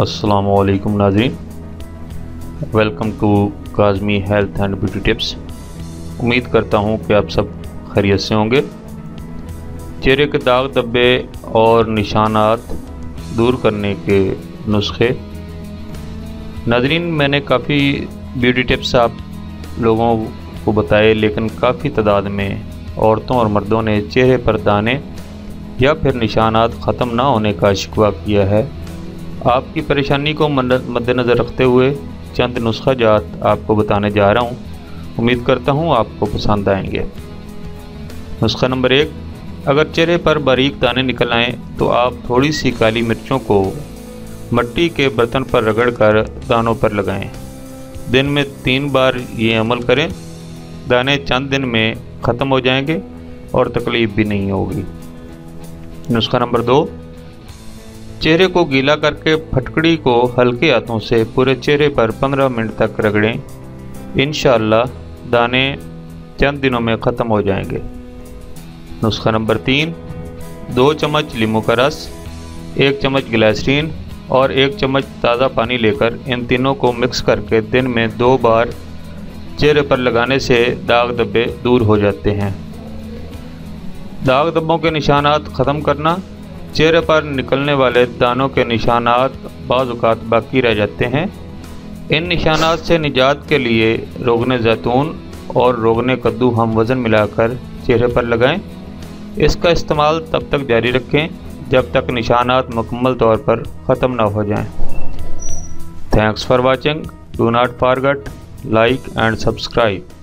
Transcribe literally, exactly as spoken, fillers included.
अस्सलामुअलैकुम नाज़रीन, welcome to Kazmi health and beauty tips. उम्मीद करता हूँ कि आप सब खैरियत से होंगे। चेहरे के दाग धब्बे और निशानात दूर करने के नुस्खे। नाज़रीन, मैंने काफ़ी ब्यूटी टिप्स आप लोगों को बताए, लेकिन काफ़ी तादाद में औरतों और मर्दों ने चेहरे पर दाने या फिर निशानात ख़त्म ना होने का शिकवा किया है। आपकी परेशानी को मद्देनज़र रखते हुए चंद नुस्खा जात आपको बताने जा रहा हूँ। उम्मीद करता हूँ आपको पसंद आएंगे। नुस्खा नंबर एक, अगर चेहरे पर बारीक दाने निकल आएँ तो आप थोड़ी सी काली मिर्चों को मिट्टी के बर्तन पर रगड़कर दानों पर लगाएं। दिन में तीन बार ये अमल करें। दाने चंद दिन में ख़त्म हो जाएंगे और तकलीफ़ भी नहीं होगी। नुस्खा नंबर दो, चेहरे को गीला करके फटकड़ी को हल्के हाथों से पूरे चेहरे पर पंद्रह मिनट तक रगड़ें। इंशाअल्लाह दाने चंद दिनों में ख़त्म हो जाएंगे। नुस्खा नंबर तीन, दो चम्मच लीमू का रस, एक चम्मच ग्लिसरीन और एक चम्मच ताज़ा पानी लेकर इन तीनों को मिक्स करके दिन में दो बार चेहरे पर लगाने से दाग धब्बे दूर हो जाते हैं। दाग धब्बों के निशानात ख़त्म करना। चेहरे पर निकलने वाले दानों के निशानात बाज़ औक़ात बाकी रह जाते हैं। इन निशानात से निजात के लिए रोगने जैतून और रोगने कद्दू हम वज़न मिलाकर चेहरे पर लगाएं। इसका इस्तेमाल तब तक जारी रखें जब तक निशानात मुकम्मल तौर पर ख़त्म ना हो जाएं। Thanks for watching. Do not forget like and subscribe.